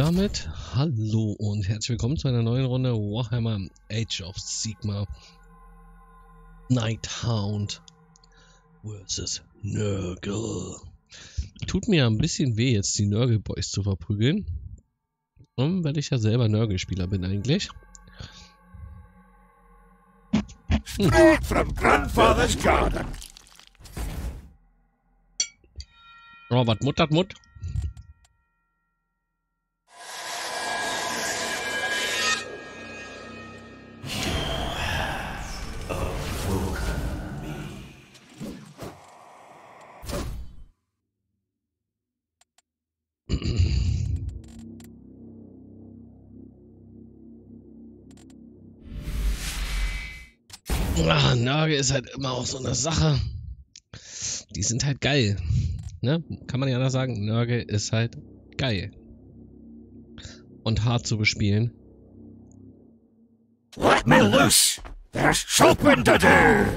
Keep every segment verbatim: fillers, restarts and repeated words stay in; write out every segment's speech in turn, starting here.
damit hallo und herzlich willkommen zu einer neuen Runde Warhammer Age of Sigmar Nighthaunt versus Nurgle. Tut mir ein bisschen weh, jetzt die Nurgle Boys zu verprügeln, und weil ich ja selber Nurgle Spieler bin eigentlich. Hm. Straight from Grandfather's Garden. Robert Mutt hat Mutt. Ach, Nurgle ist halt immer auch so eine Sache. Die sind halt geil. Ne? Kann man ja anders sagen, Nurgle ist halt geil. Und hart zu bespielen. Let me loose! There's something to do!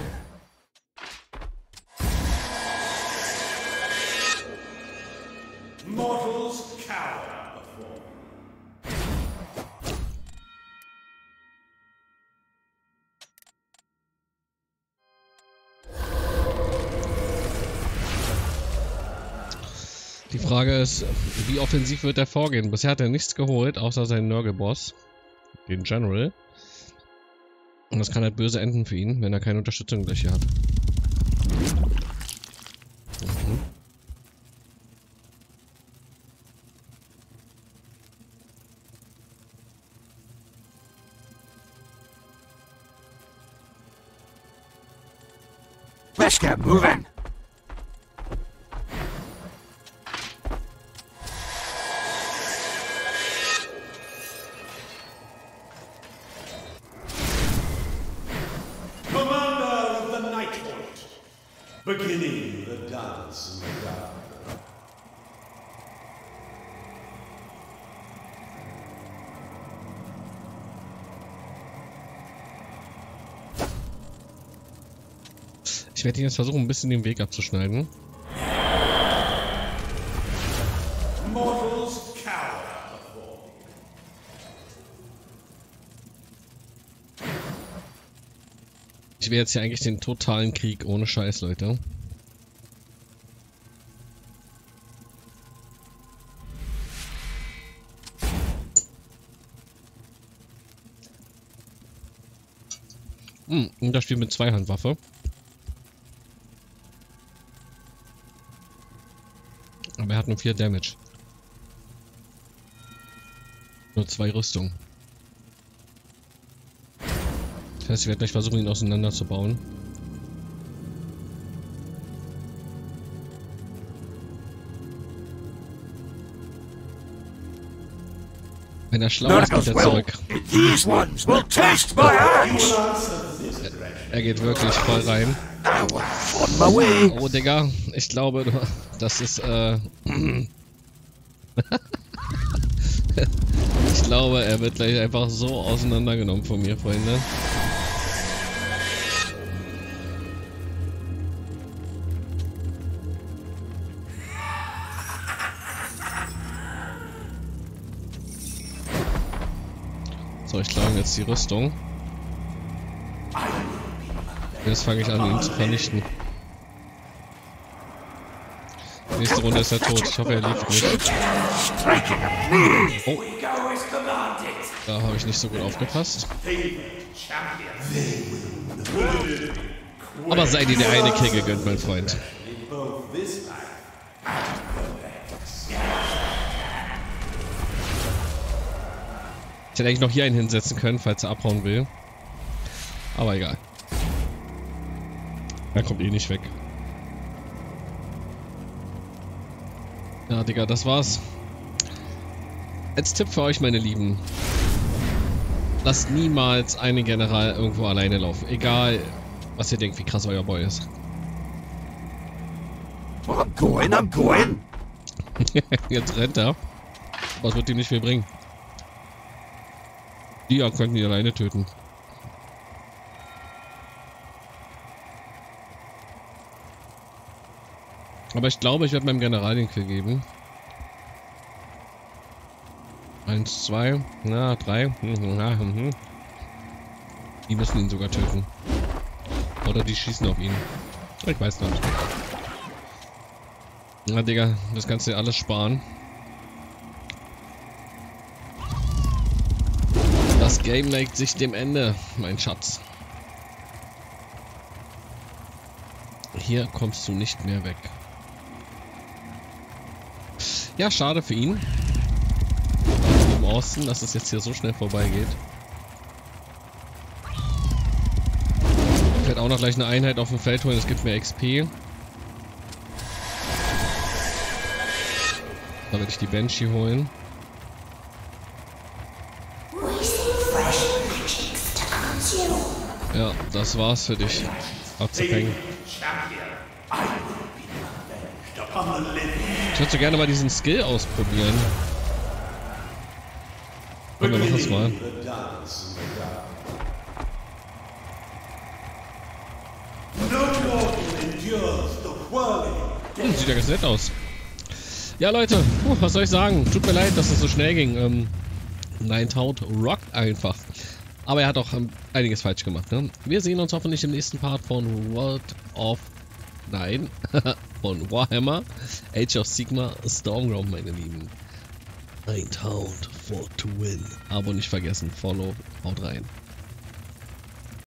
Mortals cower before me. Die Frage ist, wie offensiv wird er vorgehen? Bisher hat er nichts geholt, außer seinen Nurgle-Boss, den General. Und das kann halt böse enden für ihn, wenn er keine Unterstützung gleich hier hat. Mhm. Let's get moving! Beginning the dance in the dark. Ich werde ihn jetzt versuchen, ein bisschen den Weg abzuschneiden. Mortals cower before me. Ich will jetzt hier eigentlich den totalen Krieg ohne Scheiß, Leute. Hm, und das Spiel mit Zweihandwaffe. Aber er hat nur vier Damage. Nur zwei Rüstungen. Das heißt, ich werde gleich versuchen, ihn auseinanderzubauen. Wenn er schlau ist, geht er zurück. Er geht wirklich voll rein. Oh, Digga, ich glaube, das ist, äh... ich glaube, er wird gleich einfach so auseinandergenommen von mir, Freunde. So, ich schlage jetzt die Rüstung. Jetzt fange ich an, ihn zu vernichten. Nächste Runde ist er tot. Ich hoffe, er liegt nicht. Oh. Da habe ich nicht so gut aufgepasst. Aber sei dir der eine Kill gegönnt, mein Freund. Ich hätte eigentlich noch hier einen hinsetzen können, falls er abhauen will. Aber egal. Er kommt eh nicht weg. Ja, Digga, das war's. Als Tipp für euch, meine Lieben. Lasst niemals einen General irgendwo alleine laufen. Egal, was ihr denkt, wie krass euer Boy ist. I'm going, I'm going. Jetzt rennt er. Was wird ihm nicht viel bringen? Die könnten ihn alleine töten. Aber ich glaube, ich werde meinem General den Kill geben. Eins, zwei, na, drei. Die müssen ihn sogar töten. Oder die schießen auf ihn. Ich weiß nicht. Na Digga, das kannst du dir alles sparen. Das Game neigt sich dem Ende, mein Schatz. Hier kommst du nicht mehr weg. Ja, schade für ihn. Im Osten, dass es jetzt hier so schnell vorbeigeht. Ich werde auch noch gleich eine Einheit auf dem Feld holen, das gibt mir X P. Da werde ich die Banshee holen. Ja, das war's für dich. Abzuhängen. Ich würde so gerne mal diesen Skill ausprobieren. Komm, wir machen das mal. Hm, sieht ja ganz nett aus. Ja, Leute, puh, was soll ich sagen? Tut mir leid, dass es so schnell ging. Ähm, Nighthaunt rockt einfach. Aber er hat auch einiges falsch gemacht, ne? Wir sehen uns hoffentlich im nächsten Part von World of... Nein, von Warhammer Age of Sigma Storm Ground, meine Lieben. Nighthaunt for to win. Abo nicht vergessen, follow, haut rein.